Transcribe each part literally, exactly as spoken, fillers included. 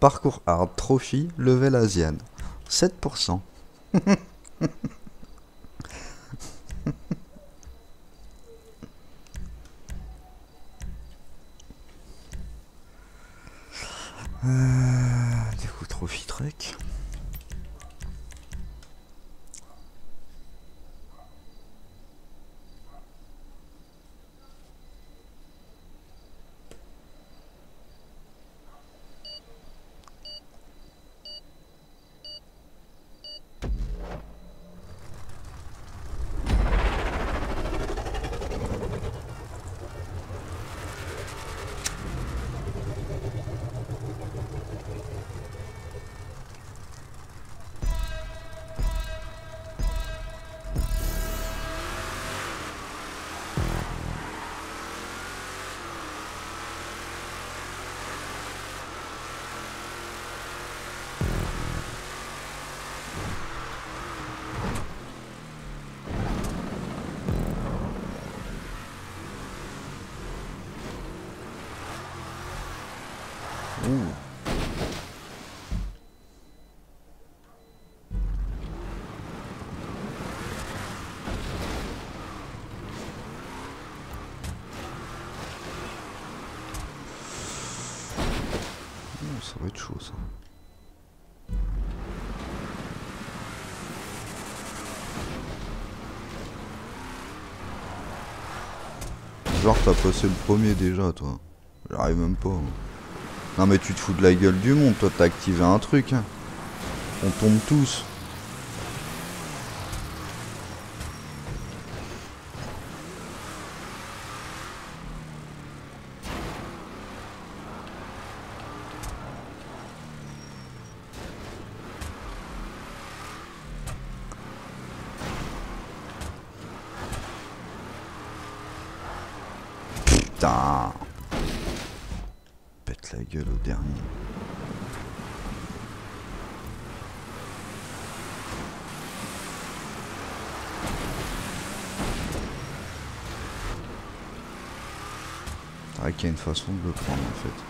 Parcours hard, trophy, level Asian. sept pour cent. euh, du coup, trophy trek. Ça va être chaud ça. Genre t'as passé le premier déjà toi. J'arrive même pas. Non mais tu te fous de la gueule du monde, toi t'as activé un truc. Hein. On tombe tous. Putain, pète la gueule au dernier. Ah, qu'il y a une façon de le prendre en fait.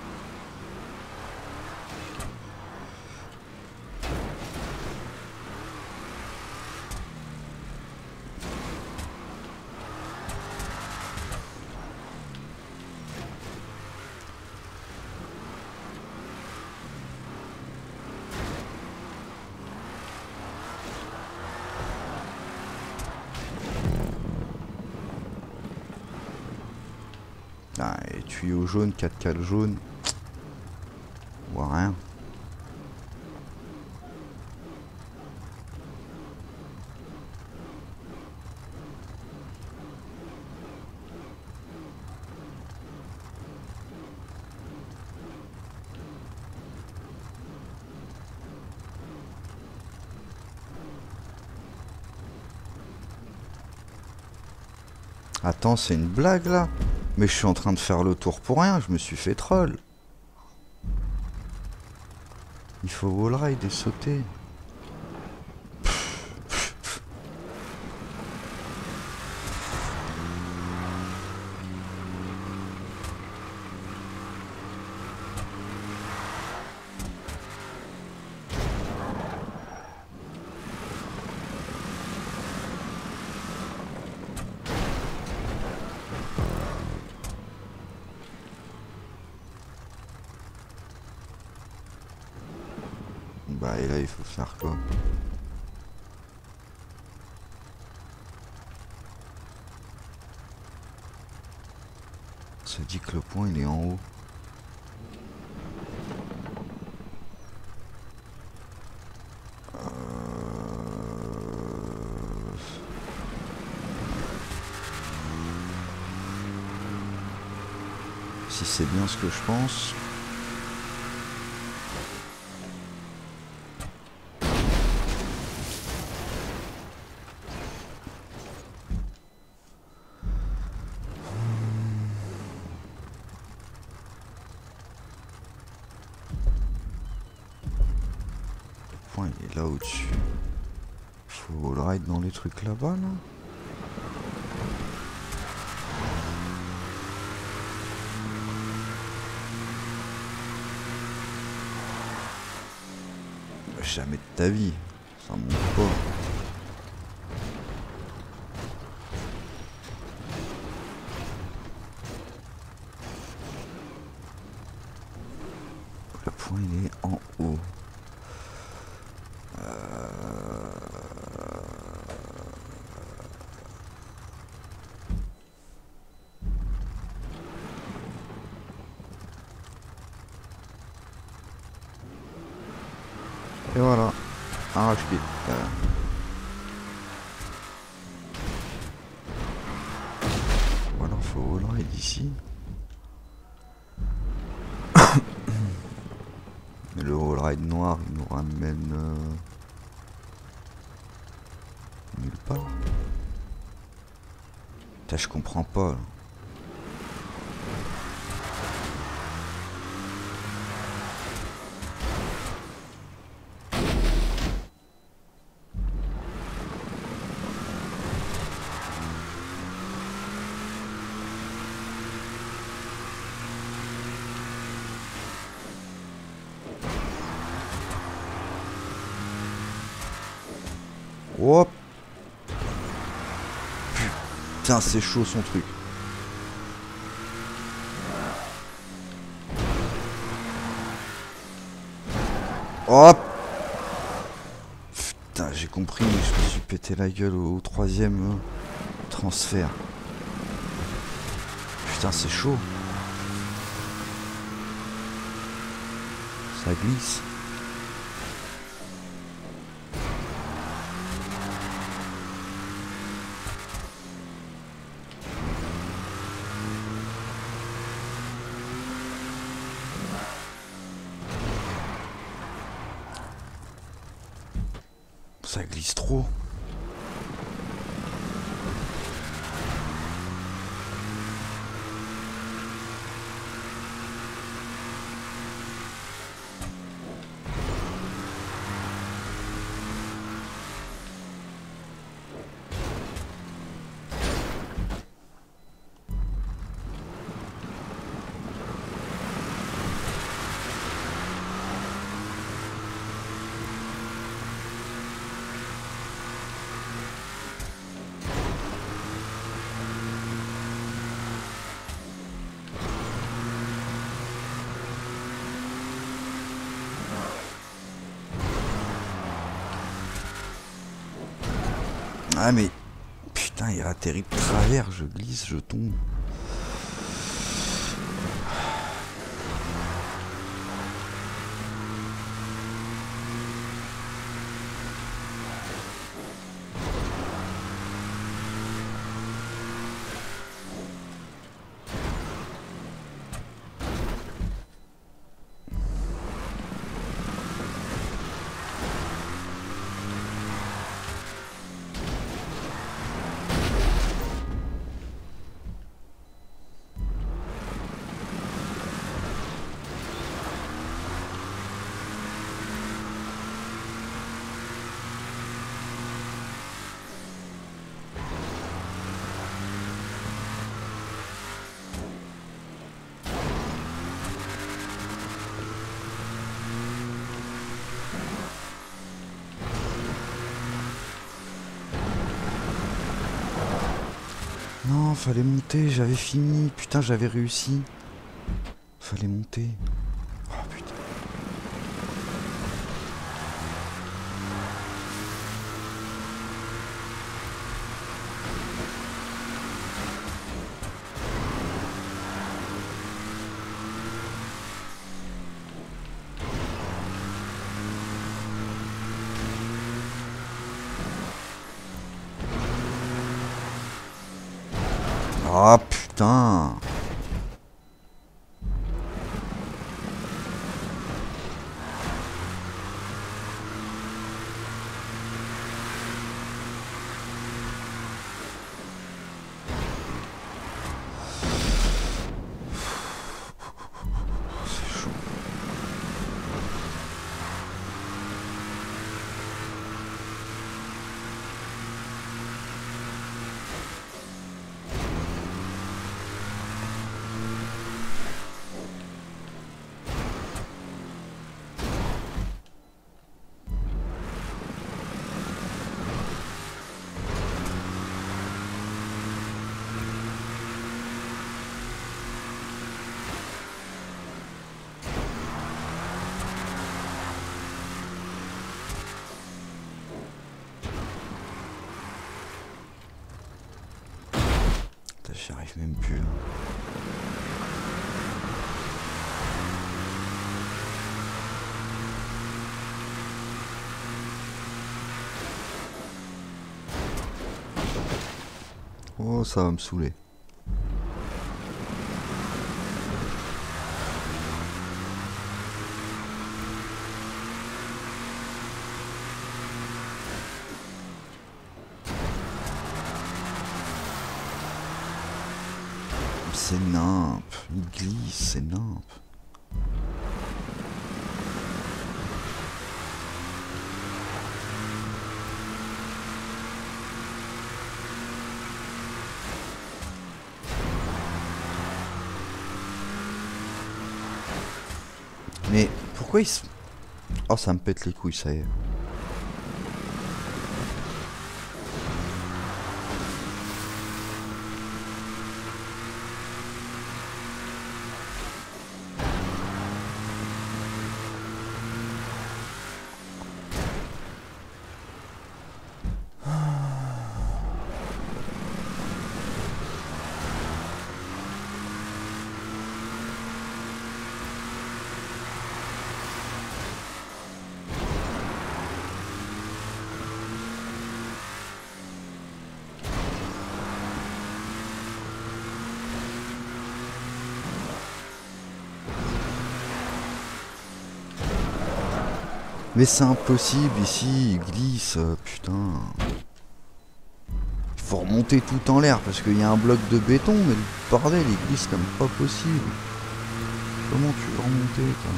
Et tuyau jaune, quatre quatre jaune. On voit rien. Attends, c'est une blague là? Mais je suis en train de faire le tour pour rien, je me suis fait troll. Il faut wallride et sauter. Bah et là il faut faire quoi? On se dit que le point il est en haut. Euh... Si c'est bien ce que je pense. Il est là au-dessus. Faut wallride dans les trucs là-bas, là, là. jamais de ta vie. Ça monte pas. Le point il est en haut. Euh... Et voilà, un H P. Euh... Voilà, faut voler d'ici. Le roll ride noir il nous ramène euh... nulle part. Putain, je comprends pas. Là. Oh putain, c'est chaud son truc. Oh putain, j'ai compris, je me suis pété la gueule au, au troisième transfert. Putain, c'est chaud. Ça glisse. Ça glisse trop. Ah mais putain, il atterrit de travers, je glisse, je tombe. Non, fallait monter, j'avais fini, putain, j'avais réussi. Fallait monter. Oh putain. Ah putain. j'y arrive même plus là. Oh, ça va me saouler. C'est nimp, il glisse, c'est nimp. Mais pourquoi ils se... Oh, ça me pète les couilles, ça y est. Mais c'est impossible ici, il glisse, putain. Il faut remonter tout en l'air parce qu'il y a un bloc de béton, mais bordel, il glisse comme pas possible. Comment tu veux remonter, toi ?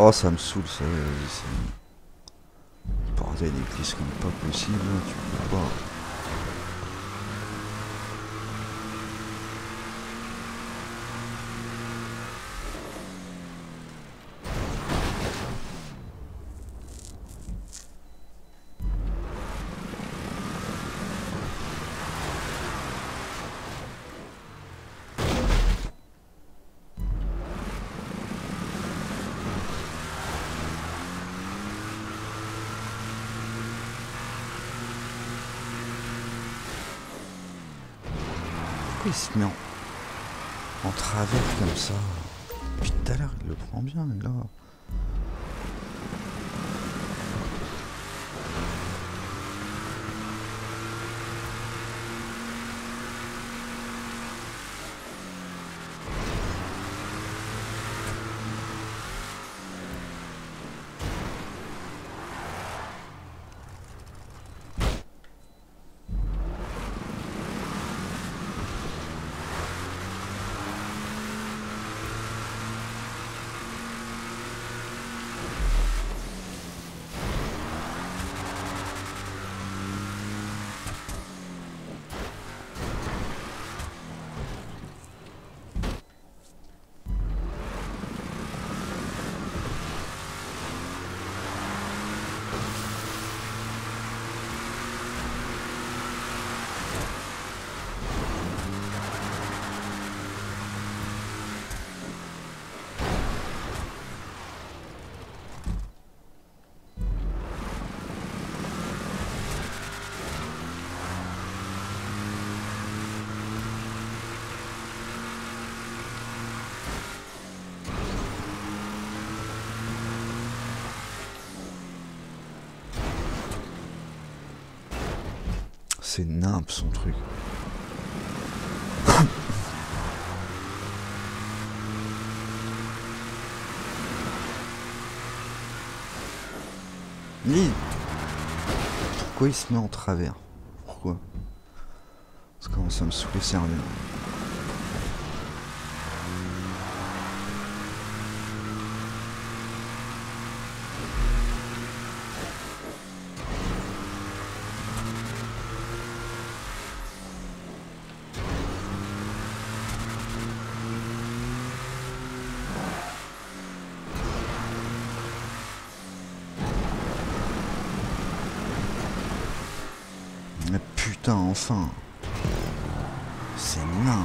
Oh, ça me saoule, ça. Bordel, des glisses comme pas possible, hein, tu peux pas. Il se met en, en travers comme ça. Depuis tout à l'heure, il le prend bien, mais là. C'est nimp son truc. Lille. Pourquoi il se met en travers? Pourquoi? Parce que ça me saoule, sérieux. putain, enfin. C'est nain.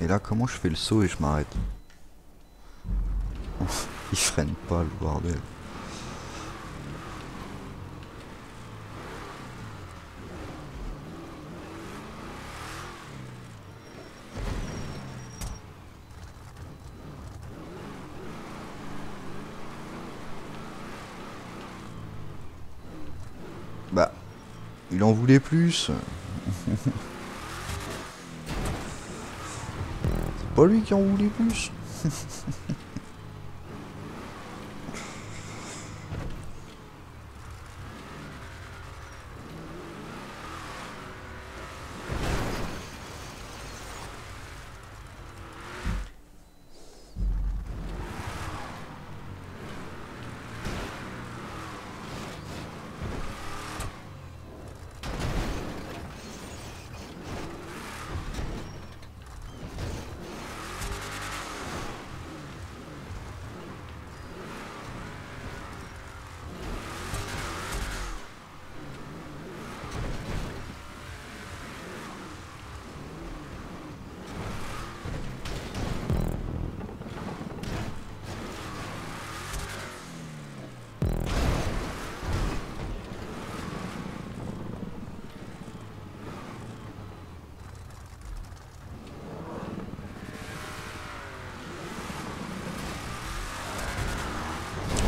Et là, comment je fais le saut et je m'arrête? Il freine pas, le bordel. Bah, il en voulait plus. Pas lui qui en voulait plus.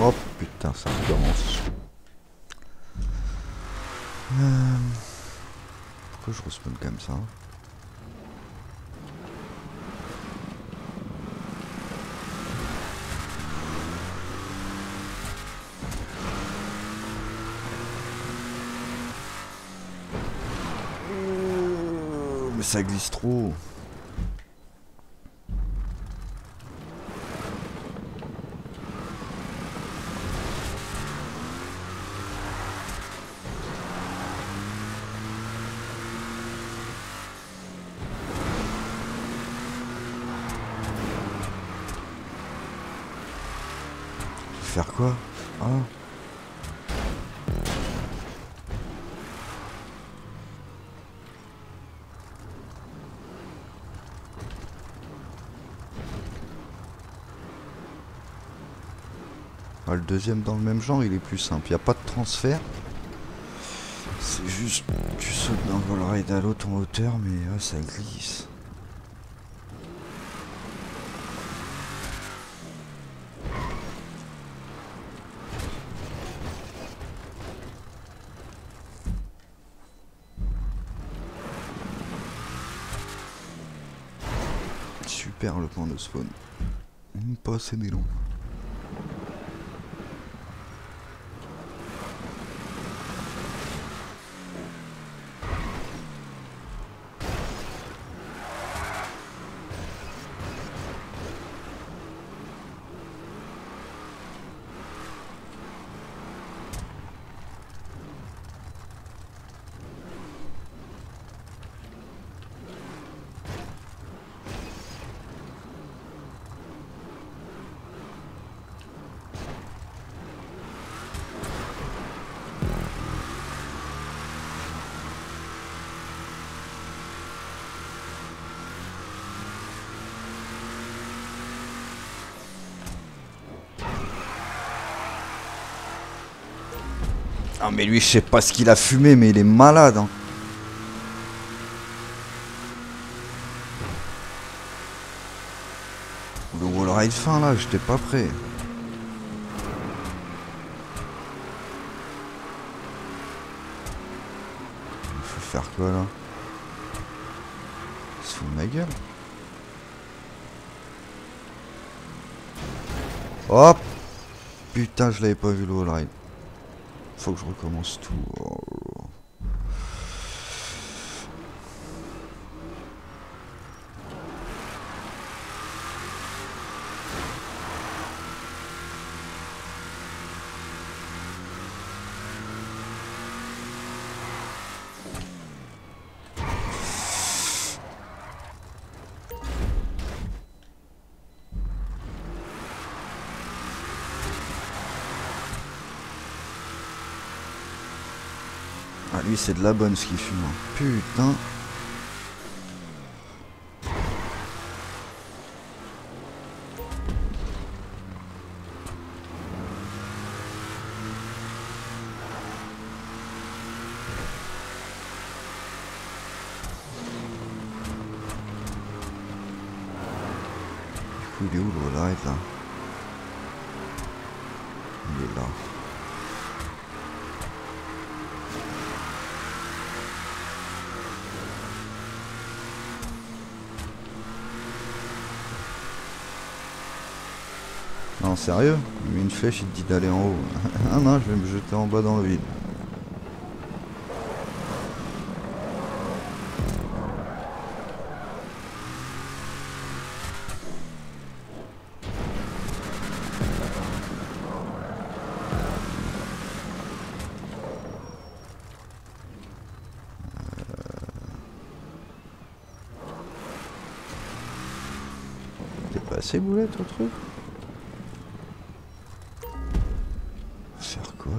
Oh putain, ça recommence. Euh... Pourquoi je respawn comme ça? Oh, mais ça glisse trop. Faire quoi? Ah. Ah, le deuxième dans le même genre, il est plus simple. Il n'y a pas de transfert. C'est juste tu sautes d'un vol raid à l'autre en hauteur, mais ah, ça glisse. Super le point de spawn. Mmh, pas assez d'élan. Ah mais lui je sais pas ce qu'il a fumé mais il est malade hein. Le wall ride fin là j'étais pas prêt. Il faut faire quoi là? Il se fout de ma gueule. Hop oh, putain je l'avais pas vu le wall ride. Faut que je recommence tout. Oh. Ah, lui c'est de la bonne ce qu'il fume. Putain. Il est où le light là? Il est là. Non sérieux? Il met une flèche, il te dit d'aller en haut. Ah non, je vais me jeter en bas dans le vide. C'est boulette le truc. Faire quoi là?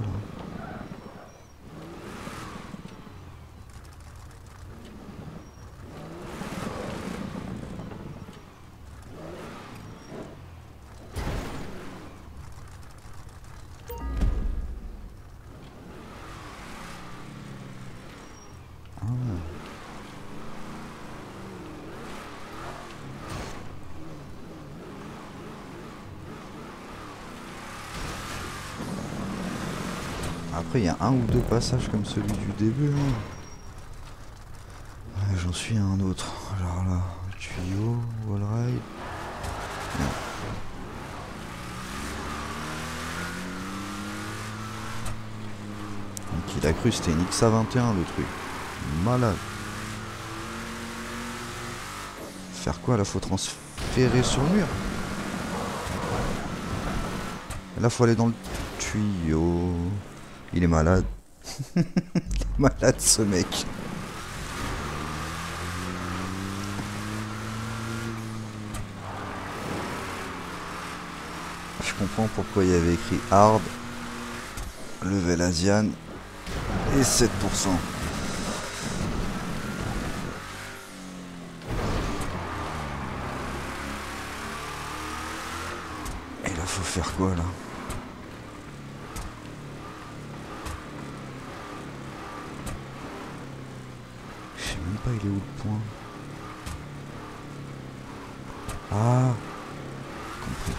Ah. Après il y a un ou deux passages comme celui du début hein. Ouais, j'en suis à un autre. Alors là, tuyau, wall ride. Non. Donc il a cru c'était une X A vingt et un le truc. Malade. Faire quoi là? Faut transférer sur le mur. Là faut aller dans le tuyau. Il est malade. Malade ce mec. Je comprends pourquoi il y avait écrit hard. Level Asian. Et sept pour cent. Et là faut faire quoi là? Pas, il est où le point? Ah, compris.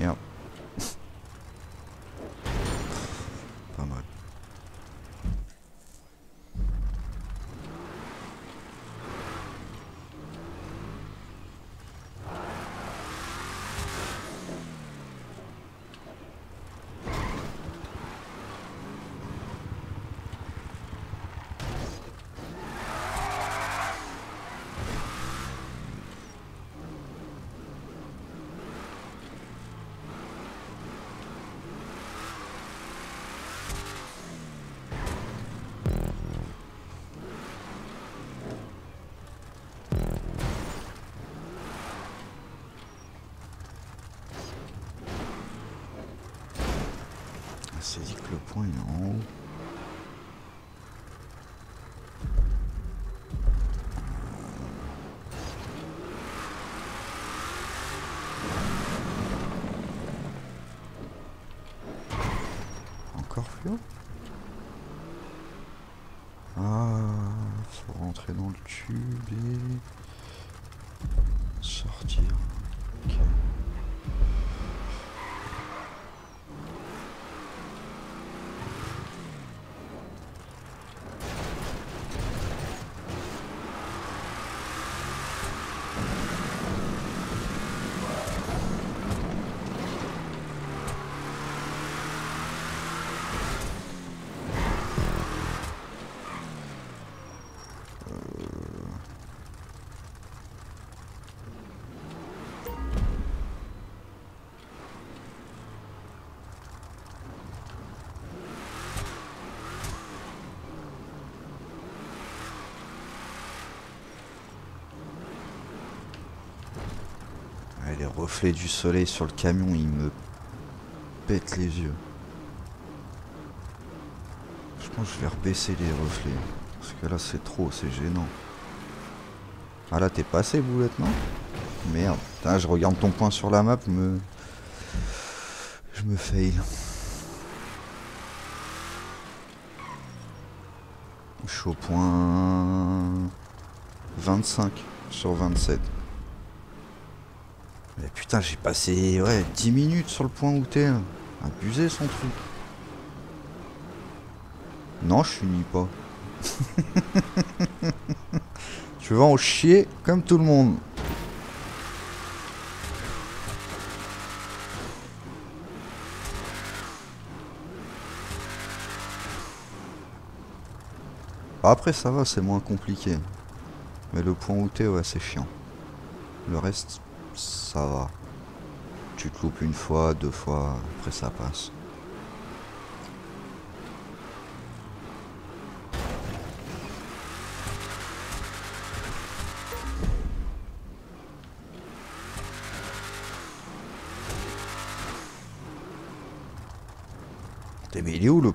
Yep. Pas mal. C'est dit que le point il est en haut. Encore plus haut. Ah, faut rentrer dans le tube et sortir. Ok. reflet du soleil sur le camion, il me pète les yeux. Je pense que je vais rebaisser les reflets. Parce que là c'est trop, c'est gênant. Ah là t'es passé boulette, non? Merde, putain, je regarde ton point sur la map, me... je me fail. Je suis au point vingt-cinq sur vingt-sept. Mais putain, j'ai passé ouais, dix minutes sur le point où t'es. Hein. Abusé son truc. Non, je finis pas. Tu vas en chier comme tout le monde. Après ça va, c'est moins compliqué. Mais le point où t'es, ouais, c'est chiant. Le reste, ça va. Tu te loupes une fois, deux fois, après ça passe. T'es mais il est où le...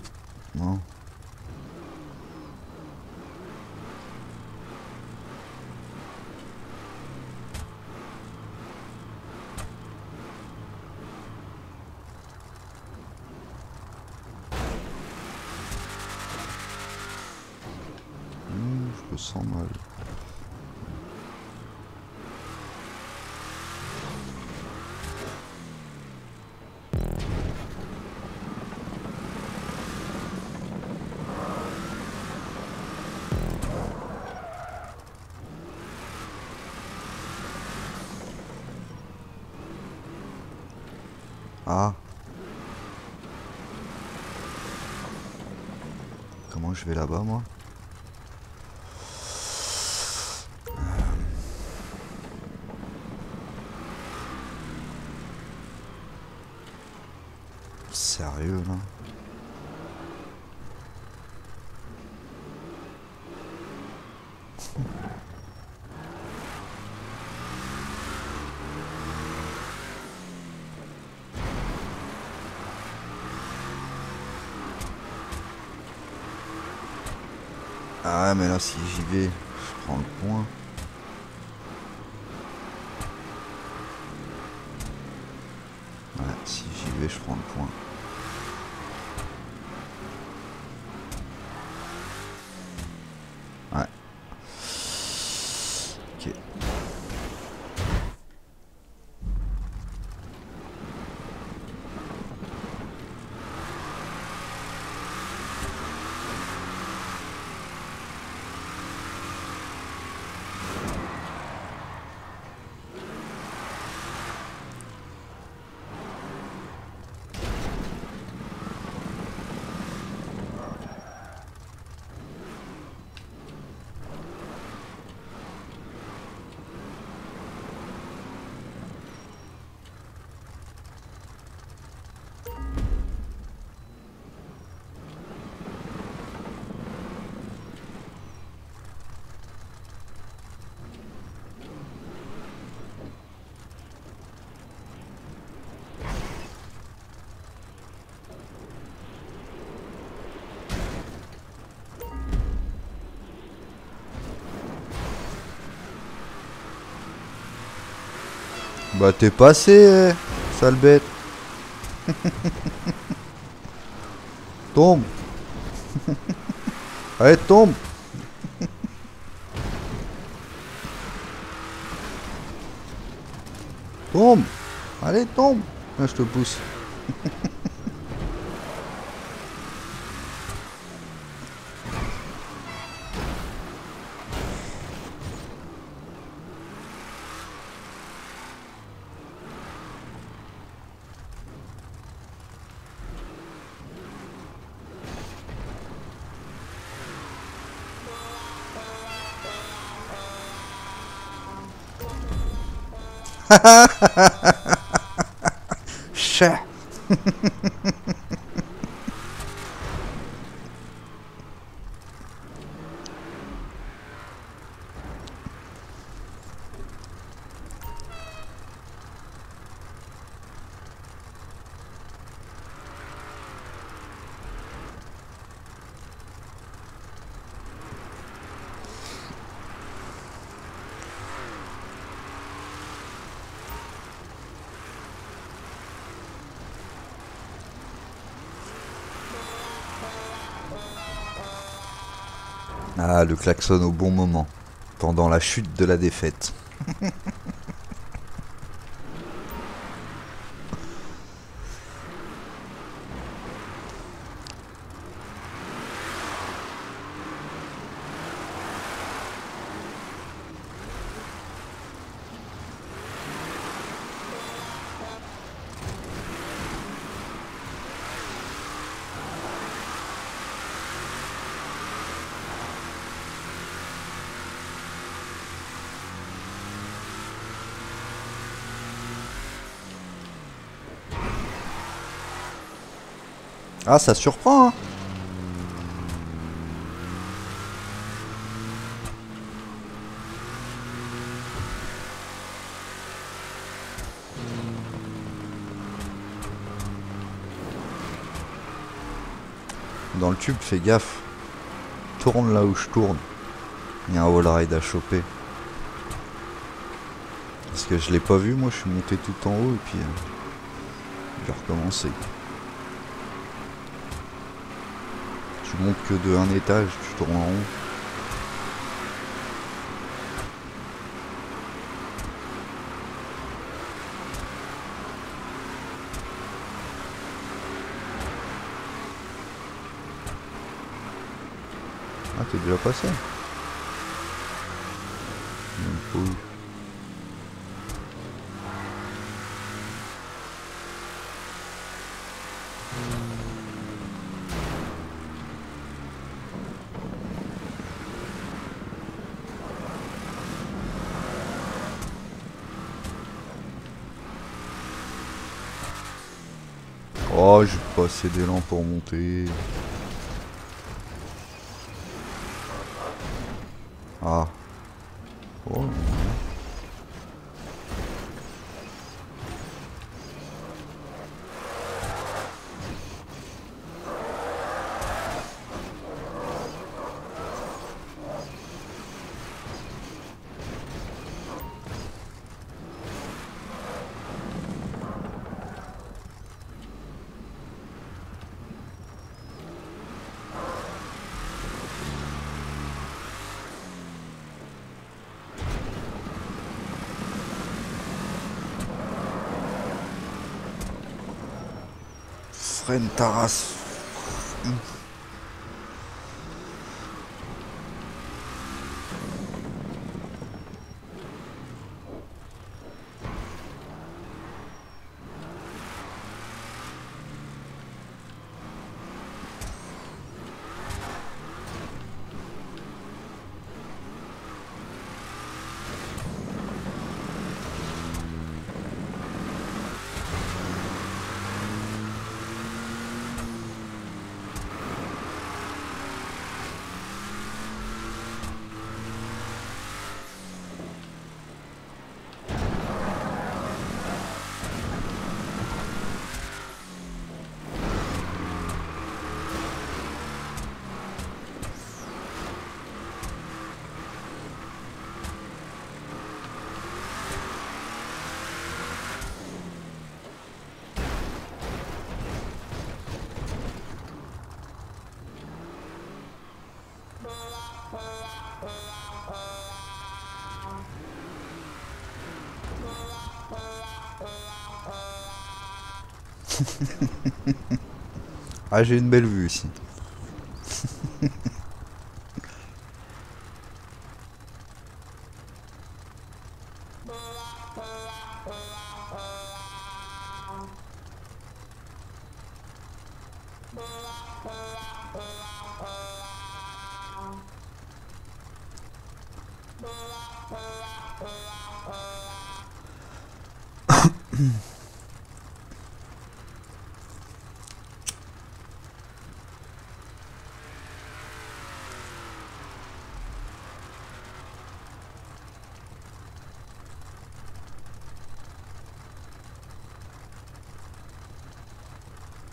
Non. Sans mal. Ah. Comment je vais là-bas, moi? Sérieux là? Ah mais là si j'y vais, je prends le point. Ouais, si j'y vais, je prends le point. Bah t'es passé, sale bête. Tombe. Allez, tombe. Tombe. Allez, tombe. Là, je te pousse. Chat. Ah, le klaxon au bon moment, pendant la chute de la défaite. Ah, ça surprend, hein. Dans le tube, fais gaffe. Tourne là où je tourne. Il y a un wall ride à choper. Parce que je l'ai pas vu, moi je suis monté tout en haut et puis euh, je vais recommencer. Tu montes que de un étage, tu tournes en rond. Ah, t'es déjà passé. Oh, j'ai pas assez d'élan pour monter. Ah. Oh. Freine ta race. Ah, j'ai une belle vue ici.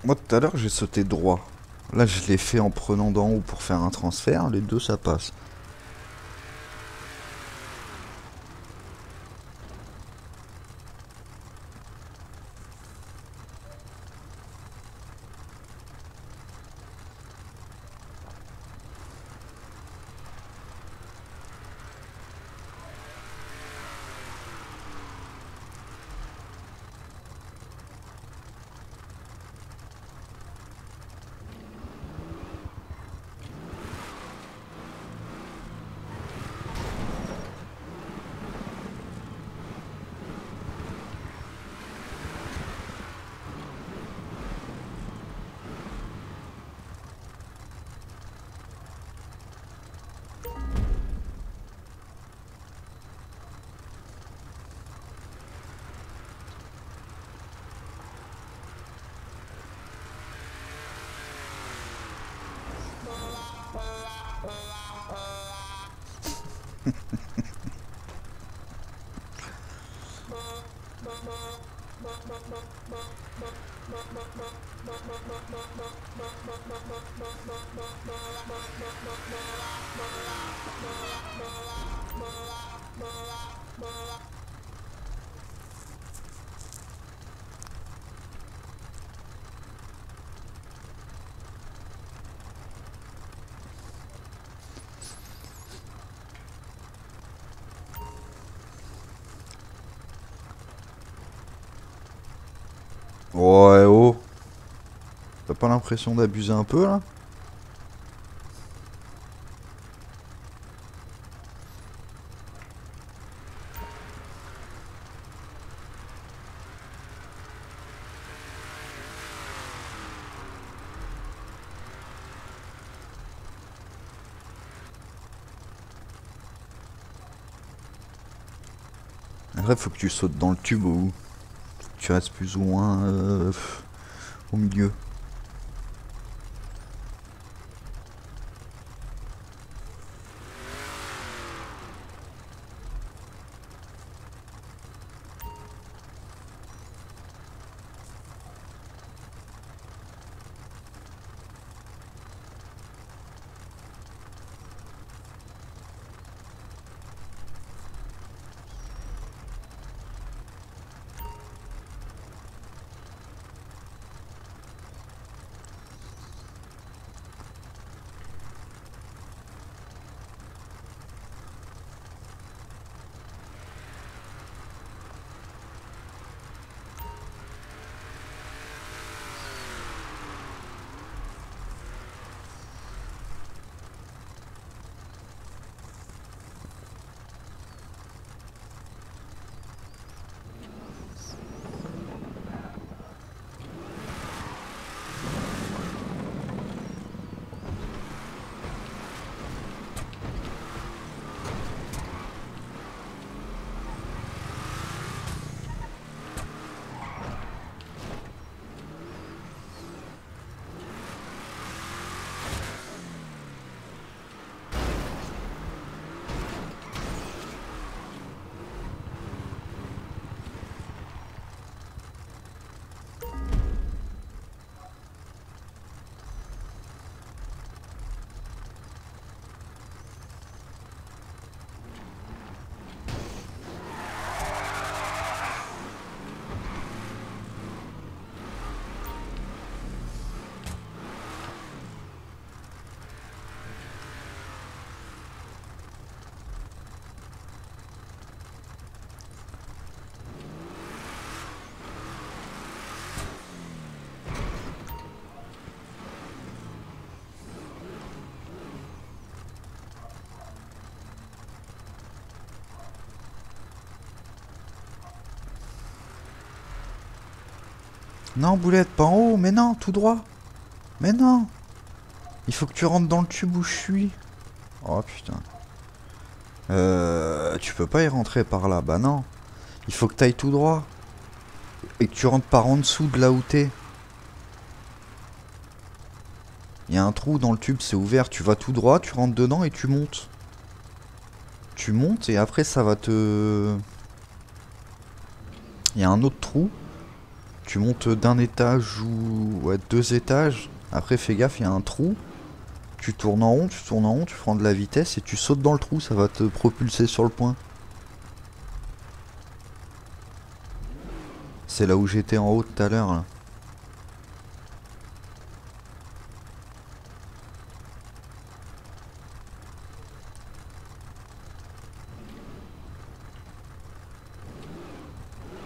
Moi tout à l'heure j'ai sauté droit. Là je l'ai fait en prenant d'en haut pour faire un transfert, les deux ça passe. Ouais, oh, t'as pas l'impression d'abuser un peu là? Après, faut que tu sautes dans le tube ou... Tu restes plus ou moins euh, au milieu. Non, boulette, pas en haut, mais non, tout droit. Mais non. Il faut que tu rentres dans le tube où je suis. Oh putain. Euh, tu peux pas y rentrer par là, bah non. Il faut que t'ailles tout droit. Et que tu rentres par en dessous de là où t'es. Il y a un trou dans le tube, c'est ouvert. Tu vas tout droit, tu rentres dedans et tu montes. Tu montes et après ça va te... Il y a un autre trou. Tu montes d'un étage ou ouais, deux étages, après fais gaffe, il y a un trou, tu tournes en rond, tu tournes en rond, tu prends de la vitesse et tu sautes dans le trou, ça va te propulser sur le point. C'est là où j'étais en haut tout à l'heure là.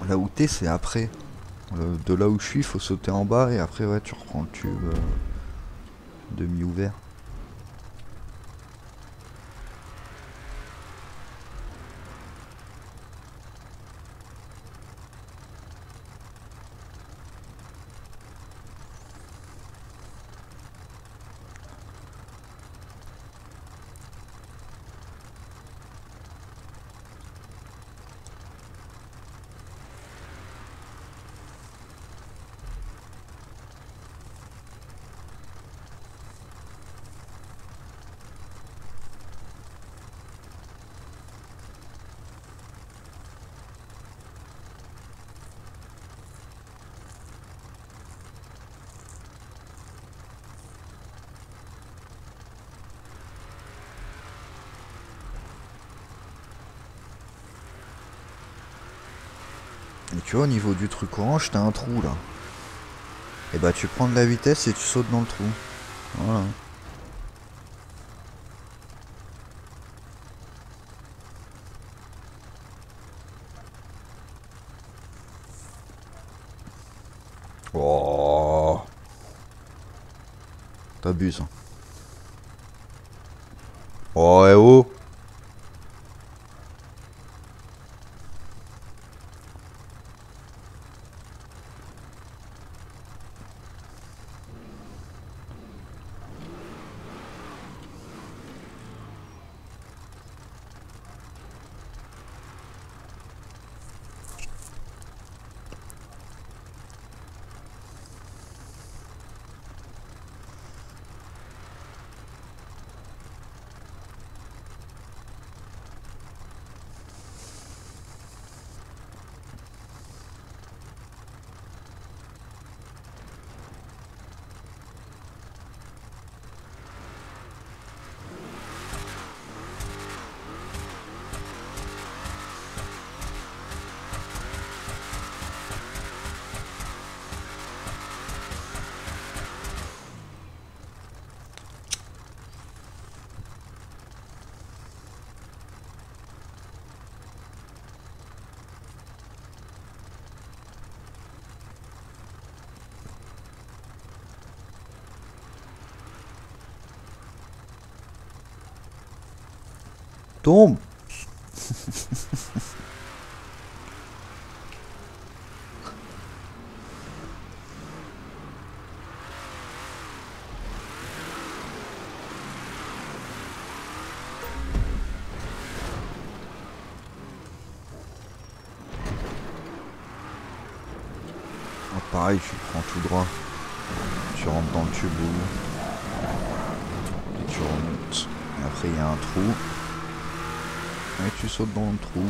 Là où t'es c'est après. De là où je suis, il faut sauter en bas et après ouais, tu reprends le tube euh, demi-ouvert. Mais tu vois, au niveau du truc orange, t'as un trou là. Et bah tu prends de la vitesse et tu sautes dans le trou. Voilà. Oh. T'abuses. Oh, et oh. Tombe. Oh, pareil, tu prends tout droit, tu rentres dans le tube où... et tu remontes. Et après il y a un trou. Et tu sautes dans le trou.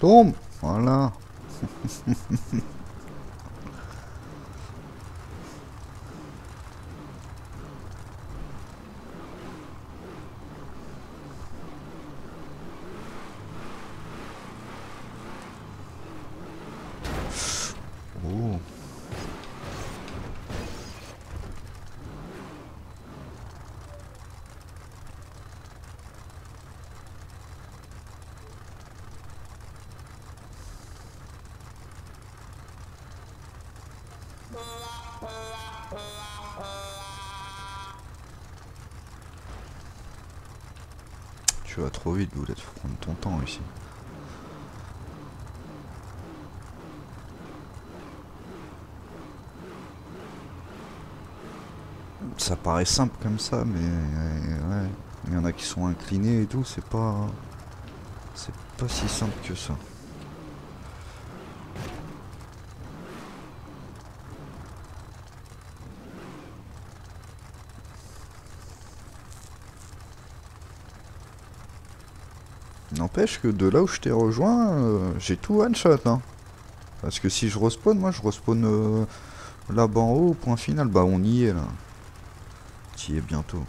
Tombe. Voilà. Oh. Tu vas trop vite, Boulette, faut prendre ton temps ici. Ça paraît simple comme ça, mais ouais, il y en a qui sont inclinés et tout, c'est pas c'est pas si simple que ça. N'empêche que de là où je t'ai rejoint, euh, j'ai tout one shot. Hein. Parce que si je respawn, moi je respawn euh, là-bas en haut, point final. Bah on y est là. T'y es bientôt.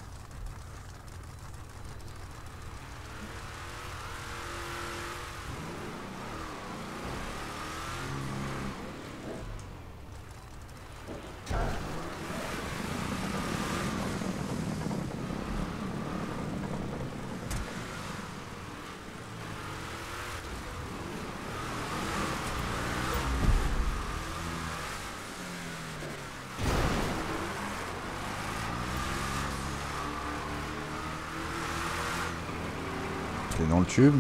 Dans le tube.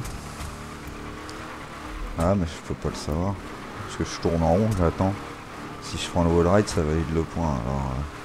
Ah mais je peux pas le savoir parce que je tourne en rond, j'attends. Si je prends le wall ride, ça valide le point alors. Euh